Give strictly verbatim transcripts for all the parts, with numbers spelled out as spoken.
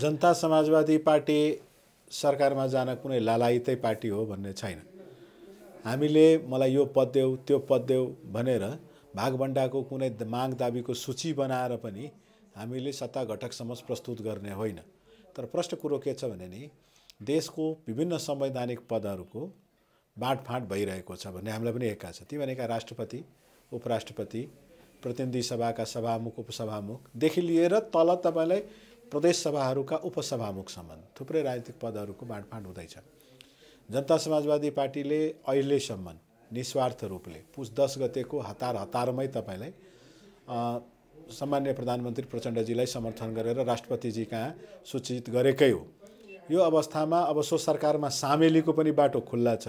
जनता समाजवादी party सरकारमा जान कुनै लालायितै पार्टी हो भन्ने छैन। हामीले मलाई यो पद देऊ त्यो पद देऊ भनेर भागबण्डाको कुनै माग दाबीको सूची बनाएर पनि हामीले सत्ता घटक समक्ष प्रस्तुत गर्ने होइन। तर प्रश्न कुरो के छ भने नि देशको विभिन्न संवैधानिक पदहरूको बाँडफाँड भइरहेको छ भन्ने हामीलाई पनि हेका छ। ती भनेका राष्ट्रपति, उपराष्ट्रपति, प्रतिनिधि सभाका सभामुख, उपसभामुखदेखि लिएर तल तपाईलाई प्रदेश सभाहरूका उपसभामुखसम्म थुप्रै राजनीतिक पदहरूको बाँडफाँड हुँदैछ। जनता समाजवादी पार्टीले अहिलेसम्म निस्वार्थ रूपले पुस दस गतेको हतार हतारमै तपाईलाई सम्मान्य प्रधानमन्त्री प्रचण्डजीलाई समर्थन गरेर राष्ट्रपतिजी कहाँ सूचित गरेकै हो। यो अवस्थामा अब सो सरकारमा सामेलीको पनि बाटो खुल्ला छ।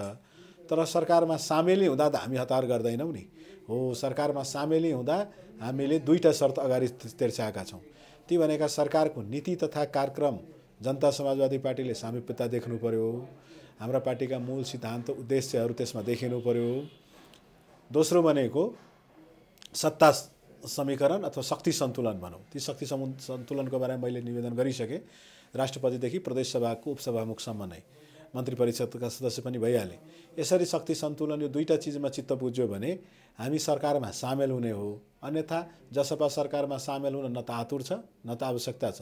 तर सरकारमा सामेली हुँदा त हामी हतार गर्दैनौँ नि हो। सरकारमा सामेली हुँदा हामीले दुईटा शर्त अगाडि तिर्स्याएका छौँ। ती भनेका सरकारको नीति तथा कार्यक्रम जनता समाजवादी पार्टीले सामिप्यता देख्नु पर्यो, हाम्रा पार्टीका मूल सिद्धान्त उद्देश्यहरू त्यसमा देखिनु पर्यो। दोस्रो भनेको सत्ता समीकरण अथवा शक्ति सन्तुलन भनौँ। ती शक्ति सन्तुलनको बारेमा मैले निवेदन गरिसकेँ। राष्ट्रपतिदेखि प्रदेश सभाको उपसभामुखसम्म नै मन्त्री परिषदका सदस्य पनि भइहाले। यसरी शक्ति सन्तुलन यो दुईटा चिजमा चित्त बुझ्यो भने हामी सरकारमा सामेल हुने हो। अन्यथा जसपा सरकारमा सामेल हुन न त आतुर छ न त आवश्यकता छ।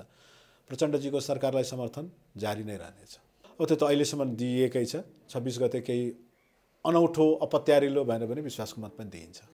प्रचण्डजीको सरकारलाई समर्थन जारी नै रहनेछ। अब त्यो त अहिलेसम्म दिइएकै छ। छब्बिस गते केही अनौठो अपत्यारिलो भनेर पनि विश्वासको मत पनि दिइन्छ।